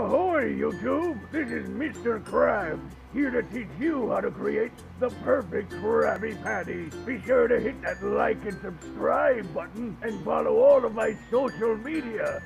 Ahoy, YouTube! This is Mr. Krabs, here to teach you how to create the perfect Krabby Patty. Be sure to hit that like and subscribe button and follow all of my social media.